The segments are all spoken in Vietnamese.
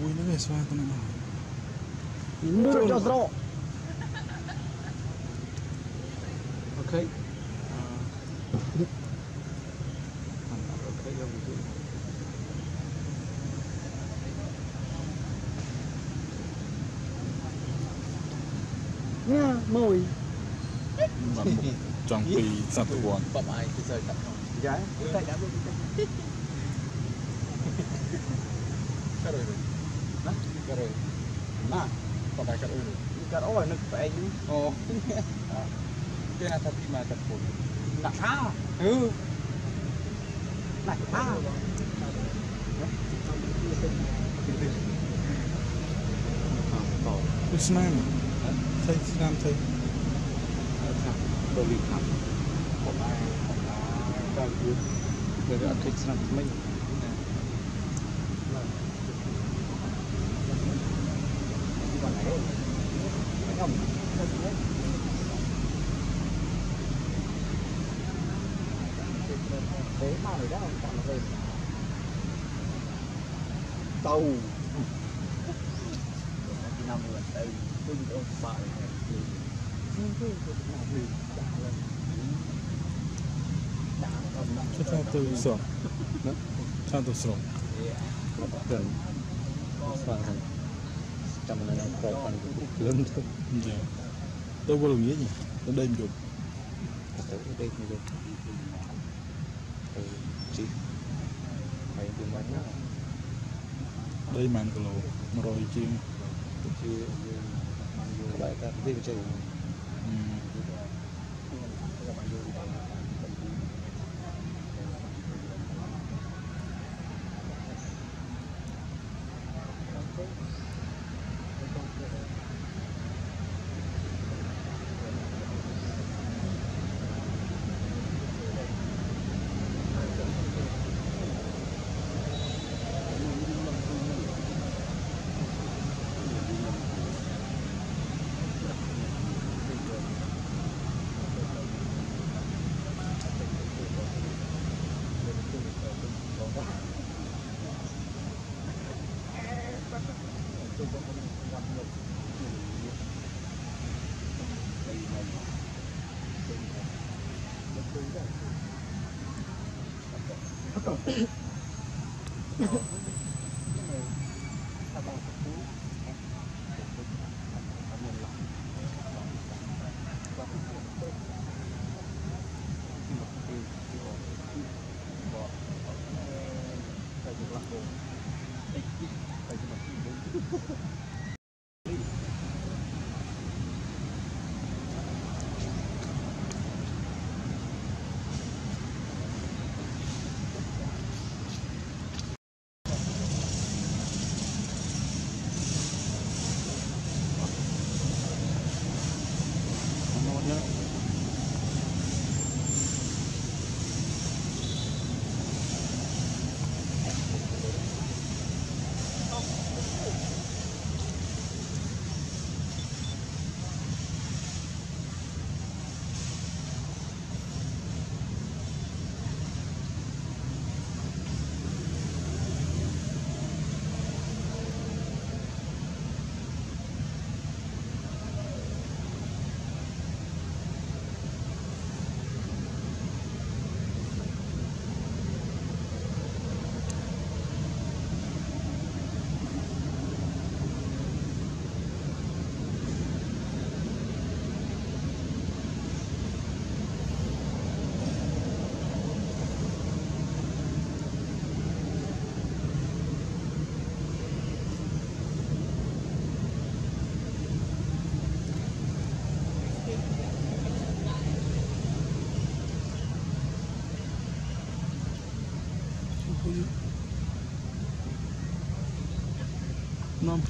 mùi nó về xoa con nào. Rồi. Ok. Nha, mùi. Trong khi sạch buồn. Bấm ai thì rời tặng không? Gái. Cắt rồi, nè, cắt rồi, nè, còn phải cắt rồi, cắt rồi nó phải chứ, oh, cái là thật thì mà cắt phổi, nặng ha, ừ, nặng ha, cái này, thấy nam thấy, đồ lịch hẳn, còn là người ta thích nam mình. Thế mà người đó còn là gì? Tàu. Năm lần đây, tôi bị ông sợ này. Cho tôi sổ, cho tôi sổ. Gần. Sao vậy? Trong này nó có phần lớn thôi. Đâu có đồng nghĩa gì? Ở đây mình được. Ở đây mình được. Chị mày tìm bánh đó đây mang cái lồ rồi chị lại ta đi chơi nó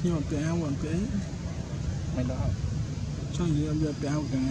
như một cái áo cái mày đó cho gì em giờ cái áo cái